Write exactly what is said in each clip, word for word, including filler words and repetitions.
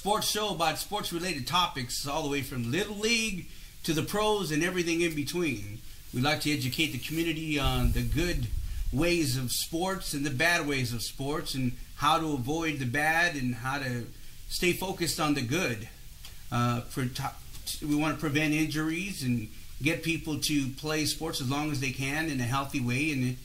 sports show about sports-related topics all the way from Little League to the pros and everything in between. We like to educate the community on the good ways of sports and the bad ways of sports and how to avoid the bad and how to stay focused on the good. Uh, for top, we want to prevent injuries and get people to play sports as long as they can in a healthy way, and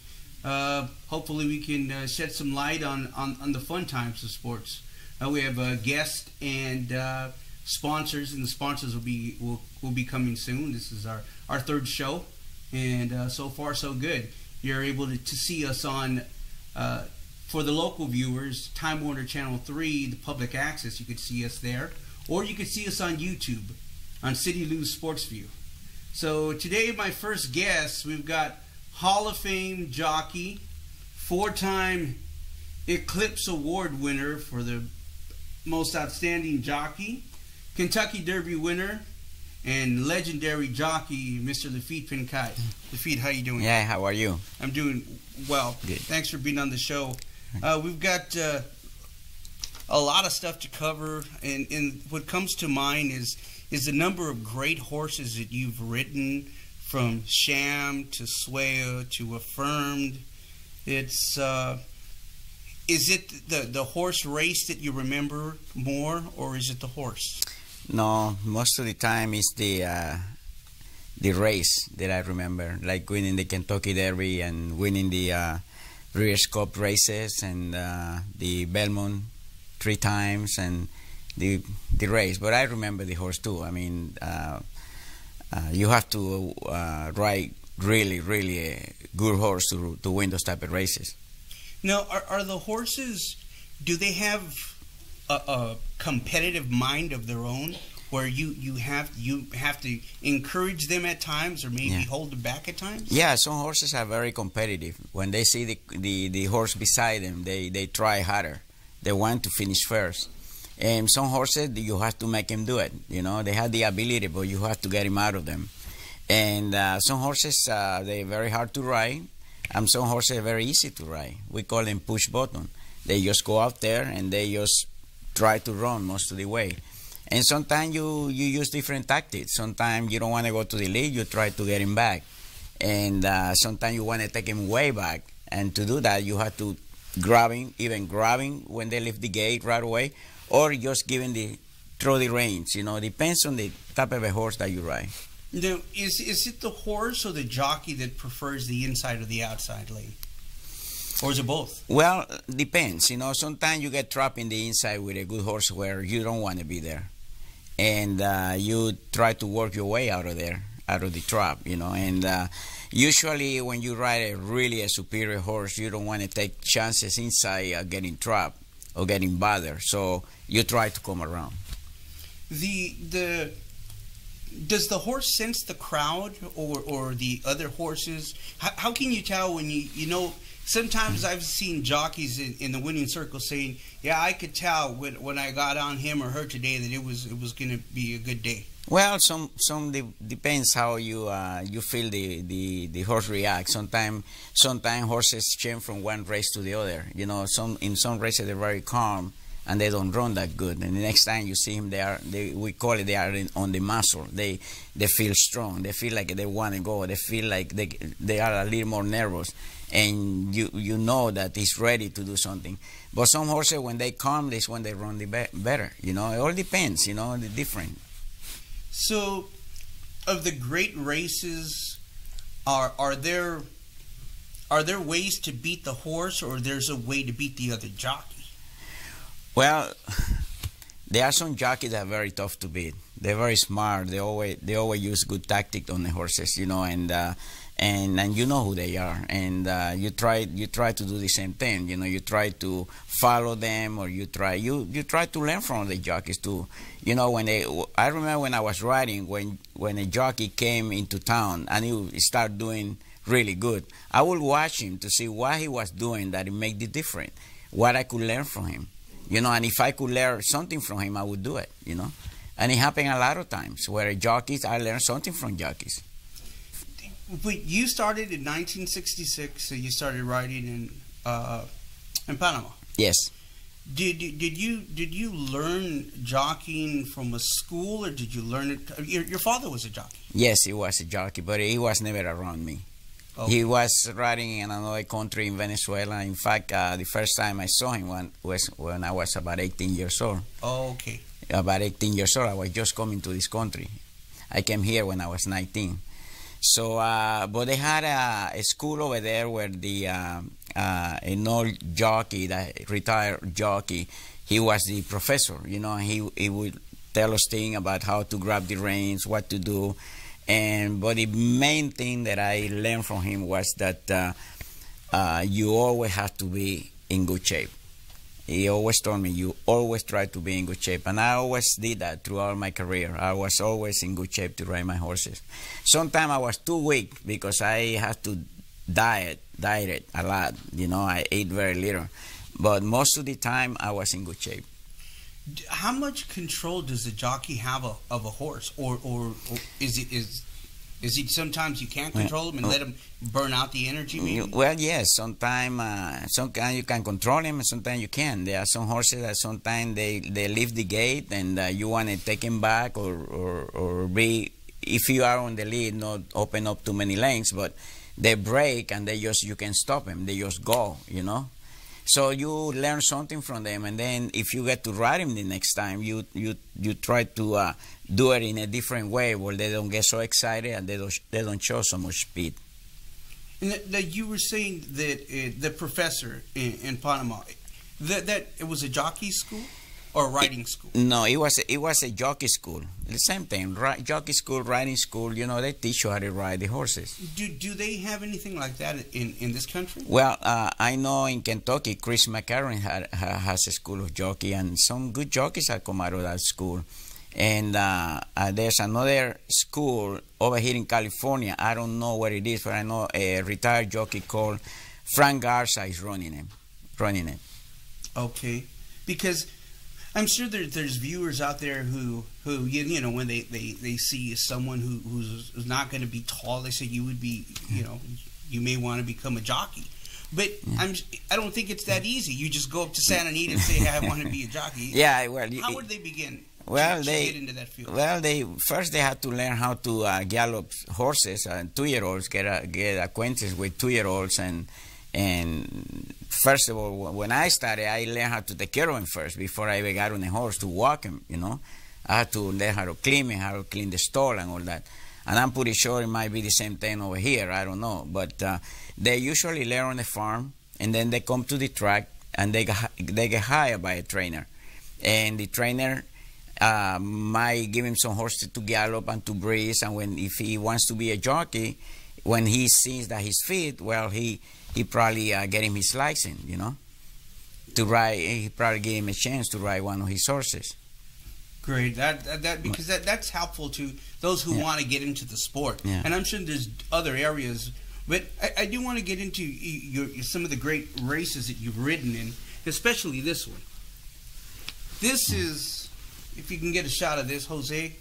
uh, hopefully we can uh, shed some light on, on, on the fun times of sports. Uh, we have uh, guests and uh, sponsors, and the sponsors will be will, will be coming soon. This is our, our third show, and uh, so far so good. You're able to, to see us on, uh, for the local viewers, Time Warner Channel three, the public access. You could see us there, or you could see us on YouTube, on City Lou Sports View. So today, my first guest, we've got Hall of Fame jockey, four-time Eclipse Award winner for the most outstanding jockey, Kentucky Derby winner, and legendary jockey, Mister Laffit Pincay. Laffit, how you doing? Yeah, how are you? I'm doing well. Good. Thanks for being on the show. Uh, we've got uh, a lot of stuff to cover, and, and what comes to mind is is the number of great horses that you've ridden, from Sham to Swale to Affirmed. It's uh, is it the the horse race that you remember more, or is it the horse? No, most of the time it's the uh, the race that I remember, like winning the Kentucky Derby and winning the uh, Breeders' Cup races and uh, the Belmont three times and the the race. But I remember the horse too. I mean, uh, uh, you have to uh, ride really, really a good horse to to win those type of races. Now, are are the horses? Do they have a, a competitive mind of their own, where you you have you have to encourage them at times, or maybe yeah. hold them back at times? Yeah, some horses are very competitive. When they see the the, the horse beside them, they they try harder. They want to finish first. And some horses, you have to make them do it. You know, they have the ability, but you have to get them out of them. And uh, some horses, uh, they're very hard to ride, and some horses are very easy to ride. We call them push button. They just go out there and they just try to run most of the way. And sometimes you, you use different tactics. Sometimes you don't want to go to the lead, you try to get him back. And uh, sometimes you want to take him way back. And to do that, you have to grab him, even grab him when they leave the gate right away, or just giving the throw the reins, you know, depends on the type of a horse that you ride. Now, is is it the horse or the jockey that prefers the inside or the outside lane, or is it both? Well, depends. You know, sometimes you get trapped in the inside with a good horse where you don't want to be there, and uh, you try to work your way out of there, out of the trap. You know, and uh, usually when you ride a really a superior horse, you don't want to take chances inside uh, getting trapped or getting bothered, so you try to come around. The the does the horse sense the crowd or or the other horses? How, how can you tell when you you know? Sometimes I've seen jockeys in, in the winning circle saying, "Yeah, I could tell when when I got on him or her today that it was it was going to be a good day." Well, some some de depends how you uh, you feel the, the, the horse reacts. Sometimes sometimes horses change from one race to the other. You know, some in some races they're very calm and they don't run that good. And the next time you see them, they are they we call it they are in, on the muscle. They they feel strong. They feel like they want to go. They feel like they they are a little more nervous. And you you know that he's ready to do something. But some horses when they calm, that's when they run the be better. You know, it all depends. You know, the different. So, of the great races, are are there are there ways to beat the horse, or there's a way to beat the other jockey? Well, there are some jockeys that are very tough to beat. They're very smart. They always they always use good tactics on the horses, you know, and uh, and and you know who they are, and uh, you try you try to do the same thing. You know, you try to follow them, or you try you you try to learn from the jockeys too. You know, when they, I remember when I was riding, when when a jockey came into town and he would start doing really good, I would watch him to see what he was doing that it made the difference, what I could learn from him. You know, and if I could learn something from him, I would do it, you know. And it happened a lot of times where jockeys, I learned something from jockeys. But you started in nineteen sixty-six, so you started riding in, uh, in Panama. Yes. Did did you did you learn jockeying from a school, or did you learn it? Your, your father was a jockey. Yes, he was a jockey, but he was never around me. Okay. He was riding in another country in Venezuela. In fact, uh, the first time I saw him was when I was about eighteen years old. Oh, okay. About eighteen years old, I was just coming to this country. I came here when I was nineteen. So, uh, but they had a, a school over there where the uh, uh, an old jockey, that retired jockey, he was the professor. You know, he he would tell us things about how to grab the reins, what to do. And but the main thing that I learned from him was that uh, uh, you always have to be in good shape. He always told me, you always try to be in good shape. And I always did that throughout my career. I was always in good shape to ride my horses. Sometimes I was too weak because I had to diet, diet a lot. You know, I ate very little. But most of the time, I was in good shape. How much control does a jockey have a, of a horse? Or, or, or is it... Is Is it sometimes you can't control him and let him burn out the energy? Maybe? Well, yes. Sometimes uh, sometimes you can control him, and sometimes you can't. There are some horses that sometimes they, they leave the gate, and uh, you want to take him back, or, or, or be, if you are on the lead, not open up too many lanes, but they break and they just, you can stop him. They just go, you know. So you learn something from them, and then if you get to ride him the next time, you you you try to uh, do it in a different way where they don't get so excited and they don't they don't show so much speed. And that, that you were saying that uh, the professor in, in Panama, that that it was a jockey school or a riding it, school? No, it was a, it was a jockey school. The same thing, right, jockey school, riding school. You know, they teach you how to ride the horses. Do do they have anything like that in in this country? Well, uh, I know in Kentucky, Chris McCarron had, has a school of jockey, and some good jockeys have come out of that school. And uh, uh, there's another school over here in California. I don't know where it is, but I know a retired jockey called Frank Garza is running it, running it. Okay, because I'm sure there, there's viewers out there who, who you, you know, when they, they, they see someone who, who's not going to be tall, they say you would be, you know, you may want to become a jockey. But I'm, I don't think it's that easy. You just go up to Santa Anita and say, hey, I want to be a jockey. Yeah, well. How it, would they begin well, to, they, to get into that field? Well, they, first they have to learn how to uh, gallop horses, and uh, two-year-olds get, uh, get acquainted with two-year-olds and... And first of all, when I started, I learned how to take care of him first before I ever got on a horse to walk him, you know. I had to learn how to clean him, how to clean the stall and all that. And I'm pretty sure it might be the same thing over here. I don't know. But uh, they usually learn on the farm, and then they come to the track, and they get, they get hired by a trainer. And the trainer uh, might give him some horses to gallop and to breeze. And when if he wants to be a jockey, when he sees that he's fit, well, he... he probably uh, get him his license, you know, to ride. He probably gave him a chance to ride one of his horses. Great, that that, that because that that's helpful to those who yeah. want to get into the sport. Yeah. And I'm sure there's other areas, but I, I do want to get into your, your, some of the great races that you've ridden in, especially this one. This yeah. is, if you can get a shot of this, Jose.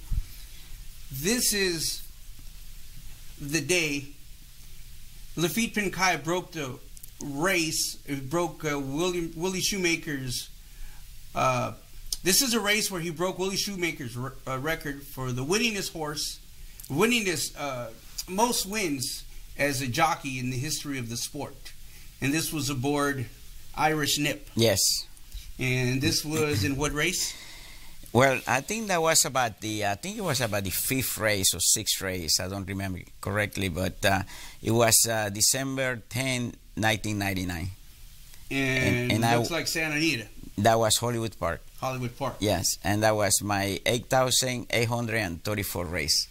This is the day Laffit Pincay broke the race. It broke uh, William, Willie Shoemaker's. Uh, this is a race where he broke Willie Shoemaker's re uh, record for the winningest horse, winningest uh, most wins as a jockey in the history of the sport. And this was aboard Irish Nip. Yes. And this was in what race? Well, I think that was about the, I think it was about the fifth race or sixth race. I don't remember correctly, but uh, it was uh, December tenth, nineteen ninety-nine. And, and it looks I, like Santa Anita. That was Hollywood Park. Hollywood Park. Yes, and that was my eight thousand eight hundred thirty-four race.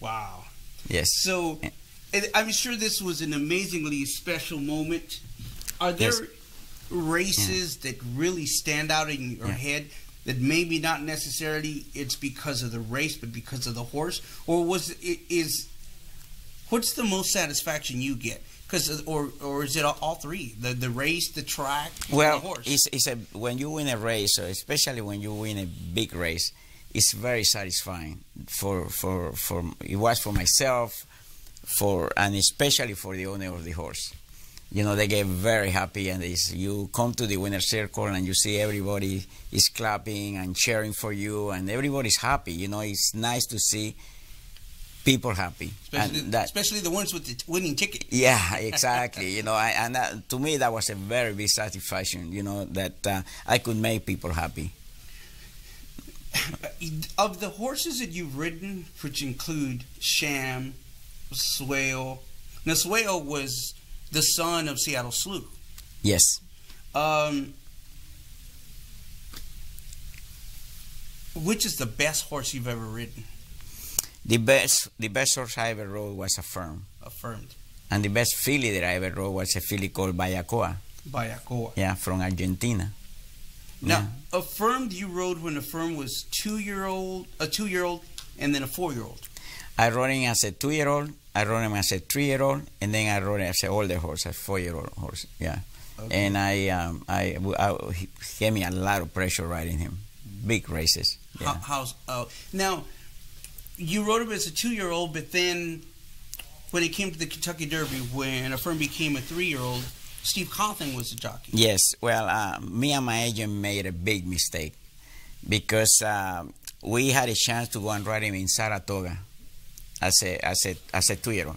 Wow. Yes. So I'm sure this was an amazingly special moment. Are there yes. races yeah. that really stand out in your yeah. head? That maybe not necessarily it's because of the race, but because of the horse, or was it is? What's the most satisfaction you get? Because or or is it all three? The the race, the track, well, and the horse. It's it's a when you win a race, or especially when you win a big race, it's very satisfying. For for for it was for myself, for and especially for the owner of the horse. you know, they get very happy, and it's, you come to the winner's circle and you see everybody is clapping and cheering for you, and everybody's happy. You know, it's nice to see people happy. Especially, and that, especially the ones with the winning ticket. Yeah, exactly. You know, I, and that, to me, that was a very big satisfaction, you know, that uh, I could make people happy. Of the horses that you've ridden, which include Sham, Swale. Now, Swale was the son of Seattle Slew. Yes. Um, which is the best horse you've ever ridden? The best, the best horse I ever rode was Affirmed. Affirmed. And the best filly that I ever rode was a filly called Bayacoa. Bayacoa. Yeah, from Argentina. Now, yeah. Affirmed, you rode when Affirmed was two-year-old, a two-year-old, and then a four-year-old. I rode him as a two-year-old. I rode him as a three-year-old, and then I rode him as an older horse, a four-year-old horse. Yeah, okay. And I, um, I, I, I he gave me a lot of pressure riding him, big races. Yeah. How, how's uh, now? You rode him as a two-year-old, but then when it came to the Kentucky Derby, when Affirmed became a three-year-old, Steve Cauthen was the jockey. Yes. Well, uh, me and my agent made a big mistake because uh, we had a chance to go and ride him in Saratoga as a as a as a two-year-old,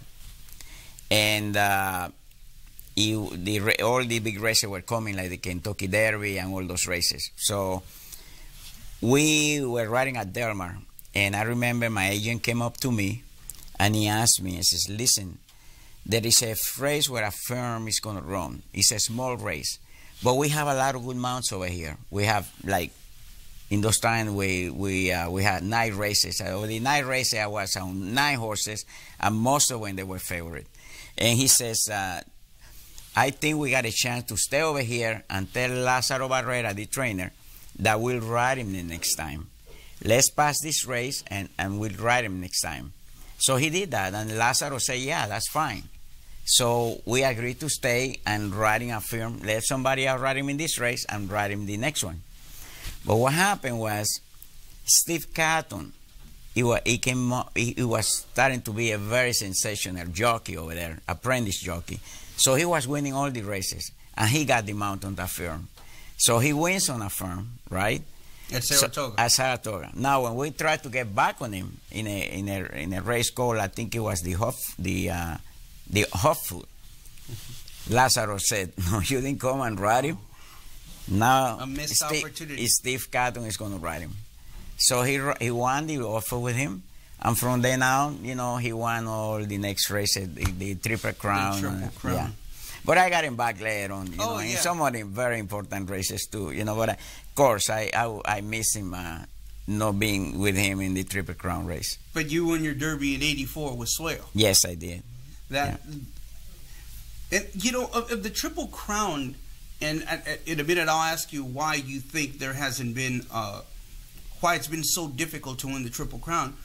and uh, he, the, all the big races were coming, like the Kentucky Derby and all those races. So we were riding at Del Mar. And I remember my agent came up to me and he asked me, he says, listen, there is a race where Affirmed is going to run. It's a small race, but we have a lot of good mounts over here. We have, like, in those times, we, we, uh, we had nine races. Over the nine races, I was on nine horses, and most of them they were favorite. And he says, uh, I think we got a chance to stay over here and tell Lázaro Barrera, the trainer, that we'll ride him the next time. Let's pass this race, and, and we'll ride him next time. So he did that, and Lázaro said, yeah, that's fine. So we agreed to stay and riding Affirmed, let somebody out ride him in this race and ride him the next one. But what happened was Steve Cauthen, he was, he came up, he, he was starting to be a very sensational jockey over there, apprentice jockey. So he was winning all the races, and he got the mount on Affirmed. So he wins on Affirmed, right? At Saratoga. So, at Saratoga. Now, when we tried to get back on him in a in a in a race called, I think it was the Huff the uh, the Hoffoot, Lázaro said, "No, you didn't come and ride him. Now, a missed Steve, opportunity. Steve Cauthen is going to ride him." So he he won the offer with him, and from then on, you know, he won all the next races, the, the Triple Crown. The Triple and, Crown. Yeah. But I got him back later on, you oh, know, yeah. in some of the very important races too, you know. But I, of course, I I, I miss him uh, not being with him in the Triple Crown race. But you won your Derby in eighty-four with Swale. Yes, I did. That, yeah. And, you know, of, of the Triple Crown, and uh, in a minute I'll ask you why you think there hasn't been, uh, why it's been so difficult to win the Triple Crown.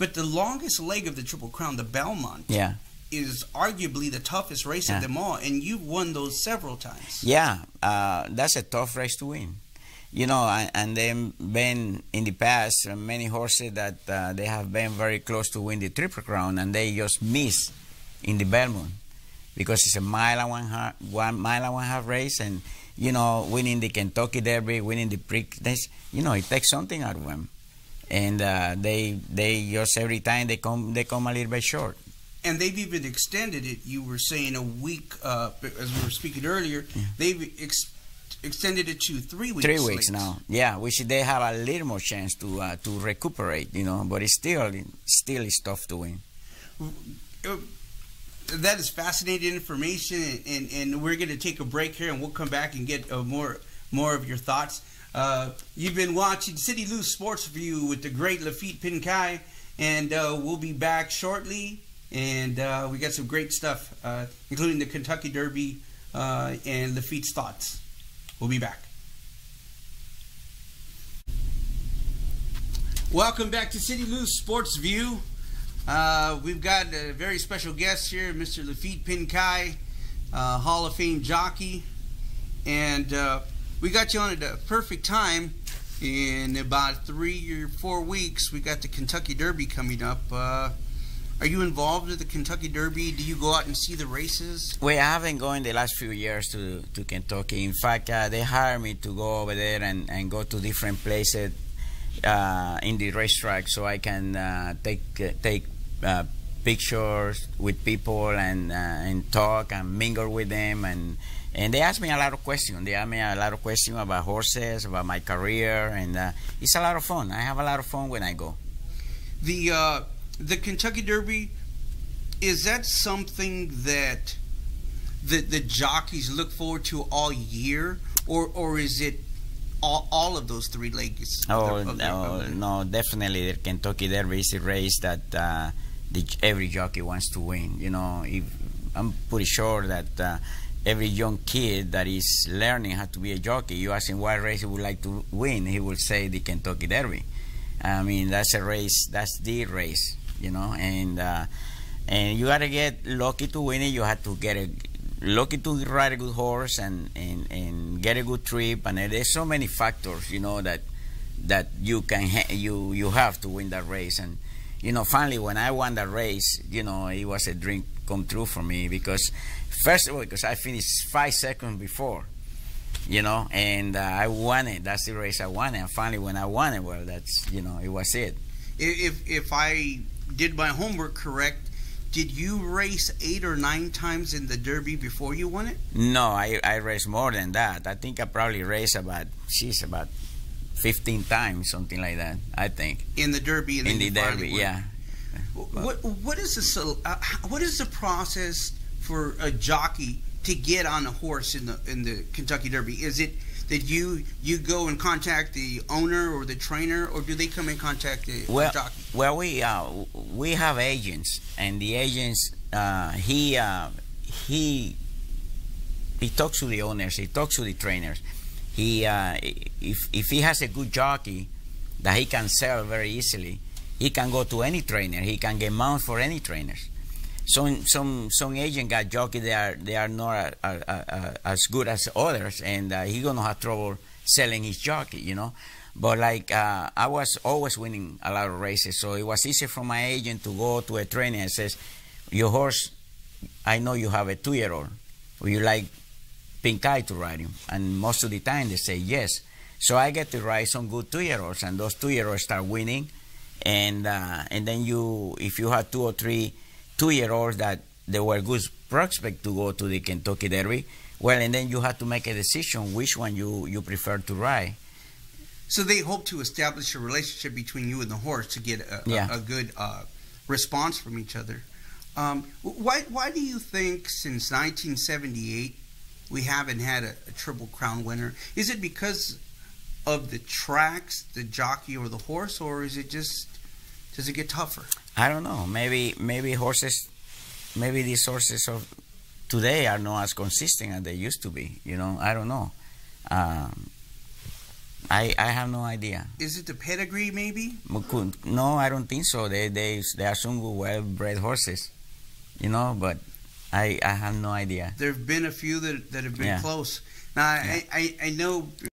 But the longest leg of the Triple Crown, the Belmont. Yeah. Is arguably the toughest race yeah. of them all, and you've won those several times. Yeah, uh, that's a tough race to win. You know, and, and then been in the past many horses that uh, they have been very close to win the Triple Crown, and they just miss in the Belmont because it's a mile and one half, one mile and one half race, and you know, winning the Kentucky Derby, winning the Preakness, you know, it takes something out of them, and uh, they they just every time they come they come a little bit short. And they've even extended it. You were saying a week, uh, as we were speaking earlier, yeah. they've ex extended it to three weeks. Three weeks late. Now, yeah. We should they have a little more chance to uh, to recuperate, you know. But it's still still is tough to win. That is fascinating information, and and we're going to take a break here, and we'll come back and get uh, more more of your thoughts. Uh, you've been watching City Lou Sports View with the great Laffit Pincay, and uh, we'll be back shortly. And uh, we got some great stuff, uh, including the Kentucky Derby uh, and Laffit's thoughts. We'll be back. Welcome back to City Lou Sports View. Uh, we've got a very special guest here, Mister Laffit Pincay, uh, Hall of Fame jockey. And uh, we got you on at a perfect time. In about three or four weeks, we got the Kentucky Derby coming up. Uh, Are you involved with the Kentucky Derby? Do you go out and see the races? Well, I haven't gone the last few years to, to Kentucky. In fact, uh, they hired me to go over there and, and go to different places uh, in the racetrack so I can uh, take, uh, take uh, pictures with people and, uh, and talk and mingle with them. And, and they ask me a lot of questions. They ask me a lot of questions about horses, about my career. And uh, it's a lot of fun. I have a lot of fun when I go. The... Uh The Kentucky Derby, is that something that the, the jockeys look forward to all year, or or is it all, all of those three legs? Oh, of their, of their, no, their... no, definitely the Kentucky Derby is a race that uh, the, every jockey wants to win. You know, if, I'm pretty sure that uh, every young kid that is learning how to be a jockey, you ask him what race he would like to win, he will say the Kentucky Derby. I mean, that's a race, that's the race. You know, and uh, and you gotta get lucky to win it. You have to get a, lucky to ride a good horse and, and, and get a good trip. And there's so many factors, you know, that that you can ha you you have to win that race. And you know, finally, when I won that race, you know, it was a dream come true for me because first of all, because I finished five seconds before, you know, and uh, I won it. That's the race I won it. And finally, when I won it, well, that's you know, it was it. If if I did my homework correct, did you race eight or nine times in the Derby before you won it? No, I, I raced more than that. I think I probably raced about, she's about fifteen times, something like that, I think. In the Derby? And in the Derby, yeah. What, what, is the, uh, what is the process for a jockey to get on a horse in the, in the Kentucky Derby? Is it that you you go and contact the owner or the trainer, or do they come and contact the well, jockey? Well, we uh, we have agents, and the agents uh, he uh, he he talks to the owners, he talks to the trainers. He uh, if if he has a good jockey that he can sell very easily, he can go to any trainer. He can get mount for any trainers. Some some some agent got jockey they are they are not uh, uh, uh, as good as others, and uh, he gonna have trouble selling his jockey, you know. But like uh, I was always winning a lot of races, so it was easier for my agent to go to a trainer and says, "Your horse, I know you have a two-year-old. Would you like Pincay to ride him?" And most of the time they say yes. So I get to ride some good two-year-olds, and those two-year-olds start winning, and uh, and then you if you have two or three two-year-olds that they were good prospect to go to the Kentucky Derby, well, and then you have to make a decision which one you, you prefer to ride. So they hope to establish a relationship between you and the horse to get a, yeah. a, a good uh, response from each other. Um, why, why do you think since nineteen seventy-eight we haven't had a, a Triple Crown winner? Is it because of the tracks, the jockey or the horse, or is it just, does it get tougher? I don't know. Maybe maybe horses, maybe these horses of today are not as consistent as they used to be. You know, I don't know. Um, I I have no idea. Is it the pedigree, maybe? No, I don't think so. They they they are some good, well-bred horses. You know, but I I have no idea. There have been a few that that have been yeah. close. Now yeah. I, I I know.